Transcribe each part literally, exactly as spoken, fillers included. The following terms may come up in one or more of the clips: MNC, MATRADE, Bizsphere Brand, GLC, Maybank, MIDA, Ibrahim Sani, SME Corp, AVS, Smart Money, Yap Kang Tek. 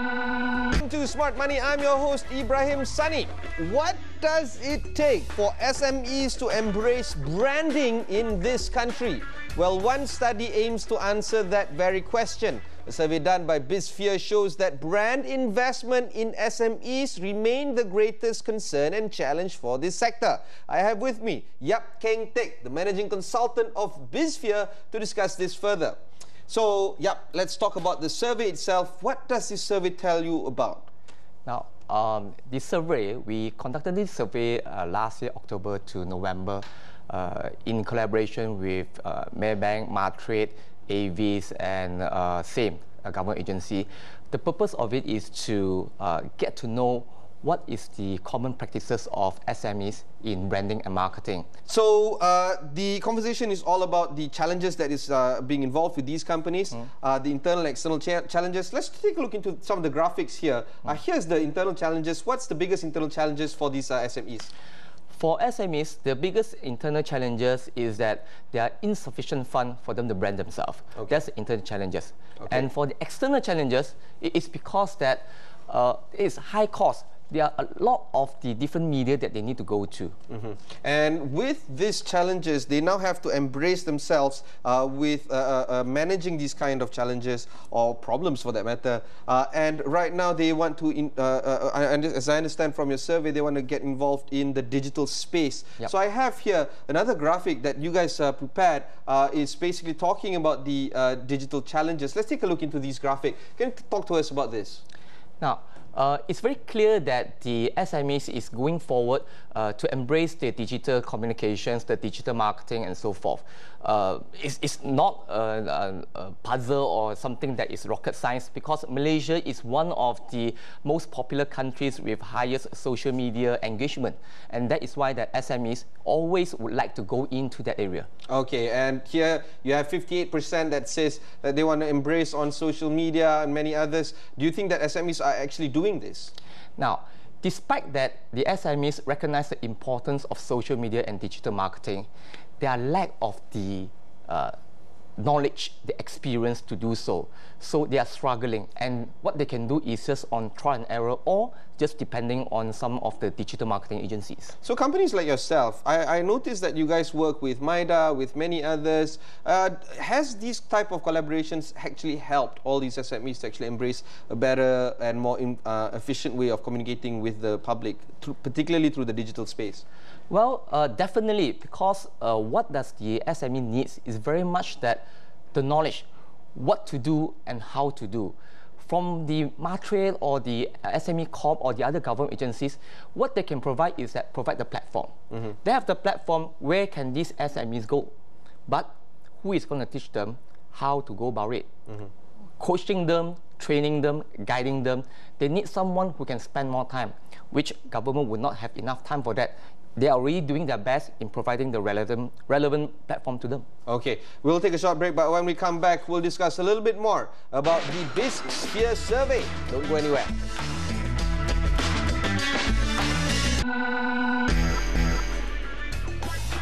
Welcome to Smart Money. I'm your host, Ibrahim Sani. What does it take for S M Es to embrace branding in this country? Well, one study aims to answer that very question. A survey done by Bizsphere shows that brand investment in S M Es remain the greatest concern and challenge for this sector. I have with me Yap Kang Tek, the managing consultant of Bizsphere, to discuss this further. So, Yap, let's talk about the survey itself. What does this survey tell you about? Now, um, this survey, we conducted this survey uh, last year, October to November, uh, in collaboration with uh, Maybank, MATRADE, A V S and uh, same a government agency. The purpose of it is to uh, get to know what is the common practices of S M Es in branding and marketing. So uh, the conversation is all about the challenges that is uh, being involved with these companies, mm. uh, the internal and external cha challenges. Let's take a look into some of the graphics here. Mm. Uh, here's the internal challenges. What's the biggest internal challenges for these uh, S M Es? For S M Es, the biggest internal challenges is that there are insufficient funds for them to brand themselves. Okay. That's the internal challenges. Okay. And for the external challenges, it is because that uh, it's high cost. There are a lot of the different media that they need to go to. Mm-hmm. And with these challenges, they now have to embrace themselves uh, with uh, uh, managing these kind of challenges or problems for that matter. Uh, and right now they want to, in, uh, uh, I, as I understand from your survey, they want to get involved in the digital space. Yep. So I have here another graphic that you guys uh, prepared. Uh, is basically talking about the uh, digital challenges. Let's take a look into these graphics. Can you talk to us about this? Now, Uh, it's very clear that the S M Es is going forward uh, to embrace the digital communications, the digital marketing and so forth. Uh, it's, it's not a, a, a puzzle or something that is rocket science, because Malaysia is one of the most popular countries with highest social media engagement, and that is why that S M Es always would like to go into that area. Okay, and here you have fifty-eight percent that says that they want to embrace on social media and many others. Do you think that S M Es are actually doing doing this? Now, despite that the S M Es recognize the importance of social media and digital marketing, there are lack of the uh, knowledge, the experience to do so. So they are struggling, and what they can do is just on trial and error or just depending on some of the digital marketing agencies. So companies like yourself, I, I noticed that you guys work with MIDA, with many others. Uh, has these type of collaborations actually helped all these S M Es to actually embrace a better and more in, uh, efficient way of communicating with the public, through, particularly through the digital space? Well, uh, definitely, because uh, what does the S M E needs is very much that the knowledge, what to do and how to do. From the MATRADE or the S M E Corp or the other government agencies, what they can provide is that provide the platform. Mm-hmm. They have the platform, where can these S M Es go? But who is going to teach them how to go about it? Mm-hmm. Coaching them, training them, guiding them. They need someone who can spend more time, which government would not have enough time for that. They are really doing their best in providing the relevant, relevant platform to them. Okay, we'll take a short break, but when we come back, we'll discuss a little bit more about the Bizsphere survey. Don't go anywhere.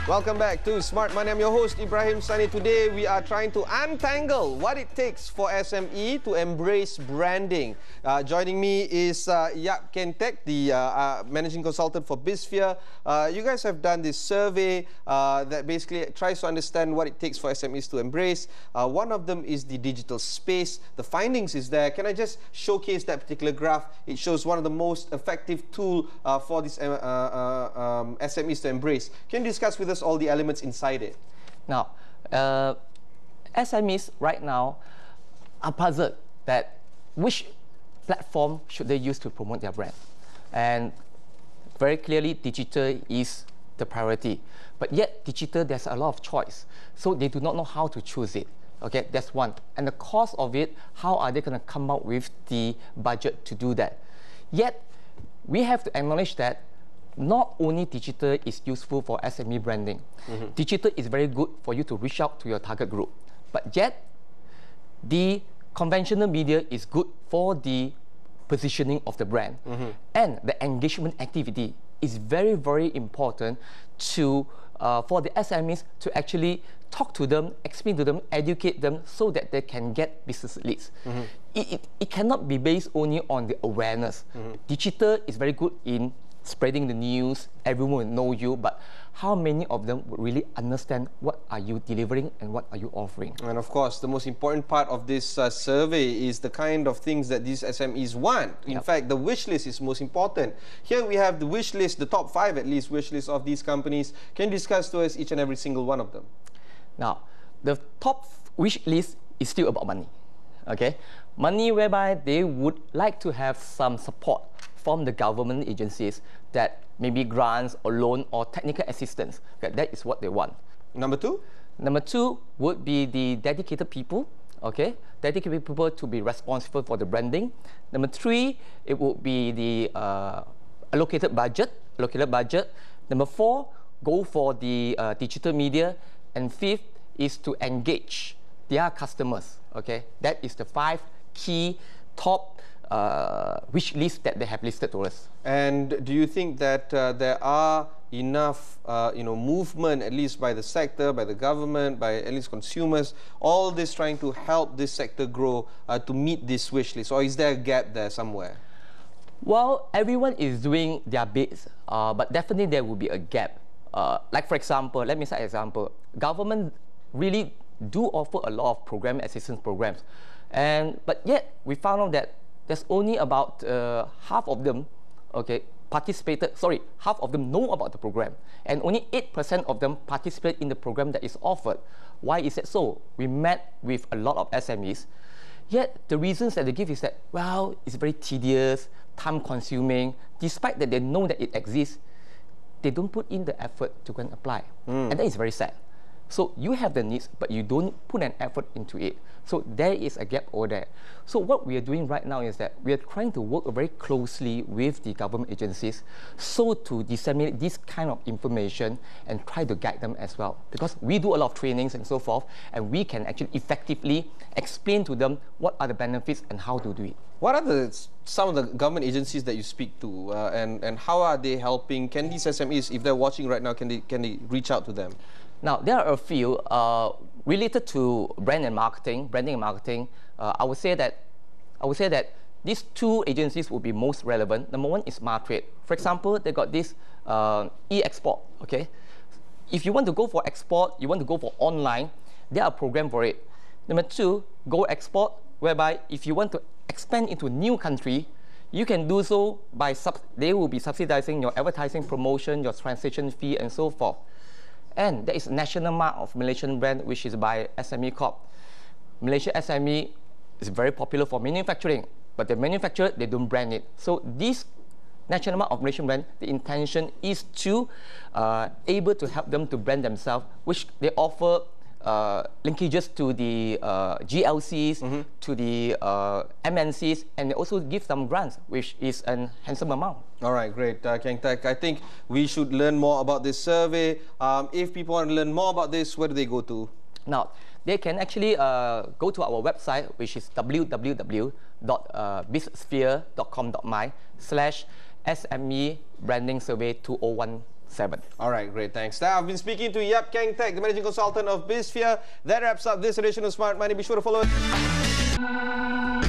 Welcome back to Smart Money. I'm your host, Ibrahim Sani. Today, we are trying to untangle what it takes for S M E to embrace branding. Uh, joining me is uh, Yap Kang Tek, the uh, uh, managing consultant for Bizsphere. Uh, you guys have done this survey uh, that basically tries to understand what it takes for S M Es to embrace. Uh, one of them is the digital space. The findings is there. Can I just showcase that particular graph? It shows one of the most effective tool uh, for these uh, uh, um, S M Es to embrace. Can you discuss with us all the elements inside it? Now, uh, S M Es right now are puzzled that which platform should they use to promote their brand. And very clearly, digital is the priority. But yet, digital, there's a lot of choice. So they do not know how to choose it. Okay, that's one. And the cost of it, how are they going to come up with the budget to do that? Yet, we have to acknowledge that not only digital is useful for S M E branding. Mm-hmm. Digital is very good for you to reach out to your target group. But yet, the conventional media is good for the positioning of the brand. Mm-hmm. And the engagement activity is very, very important to uh, for the S M Es to actually talk to them, explain to them, educate them so that they can get business leads. Mm-hmm. it, it, it cannot be based only on the awareness. Mm-hmm. Digital is very good in spreading the news, everyone will know you, but how many of them would really understand what are you delivering and what are you offering? And of course, the most important part of this uh, survey is the kind of things that these S M Es want. In yep. fact, the wish list is most important. Here we have the wish list, the top five at least wish list of these companies. Can you discuss to us each and every single one of them? Now, the top wish list is still about money. Okay, money whereby they would like to have some support from the government agencies, that maybe grants or loan or technical assistance. Okay, that is what they want. Number two? Number two would be the dedicated people. Okay, dedicated people to be responsible for the branding. Number three, it would be the uh, allocated budget. Allocated budget. Number four, go for the uh, digital media. And fifth is to engage their customers. Okay, that is the five key top Uh, which list that they have listed to us. And do you think that uh, there are enough uh, you know, movement, at least by the sector, by the government, by at least consumers, all this trying to help this sector grow uh, to meet this wish list? Or is there a gap there somewhere? Well, everyone is doing their bits, uh, but definitely there will be a gap. Uh, like for example, let me say an example. Government really do offer a lot of program assistance programs. And, but yet, we found out that there's only about uh, half of them, okay, participated, sorry, half of them know about the program. And only eight percent of them participate in the program that is offered. Why is that so? We met with a lot of S M Es. Yet, the reasons that they give is that, well, it's very tedious, time-consuming. Despite that they know that it exists, they don't put in the effort to go and apply. Mm. And that is very sad. So you have the needs, but you don't put an effort into it. So there is a gap over there. So what we are doing right now is that we are trying to work very closely with the government agencies so to disseminate this kind of information and try to guide them as well. Because we do a lot of trainings and so forth, and we can actually effectively explain to them what are the benefits and how to do it. What are the, some of the government agencies that you speak to, uh, and, and how are they helping? Can these S M Es, if they're watching right now, can they, can they reach out to them? Now, there are a few uh, related to brand and marketing, branding and marketing. Uh, I would say that I would say that these two agencies will be most relevant. Number one is MATRADE. For example, they got this uh, e-export. Okay, if you want to go for export, you want to go for online, there are programs for it. Number two, Go Export, whereby if you want to expand into a new country, you can do so by sub. They will be subsidizing your advertising, promotion, your translation fee, and so forth. And there is a national mark of Malaysian brand, which is by S M E Corp. Malaysia S M E is very popular for manufacturing, but they manufacture, they don't brand it. So this national mark of Malaysian brand, the intention is to uh, able to help them to brand themselves, which they offer uh, linkages to the uh, G L Cs, mm-hmm. to the uh, M N Cs, and they also give some grants, which is a handsome amount. All right, great. Uh, Kang Tek, I think we should learn more about this survey. Um, if people want to learn more about this, where do they go to? Now, they can actually uh, go to our website, which is w w w dot bizsphere dot com dot my slash S M E Branding Survey two thousand seventeen. All right, great. Thanks. Now, I've been speaking to Yap Kang Tek, the managing consultant of Bizsphere. That wraps up this edition of Smart Money. Be sure to follow us.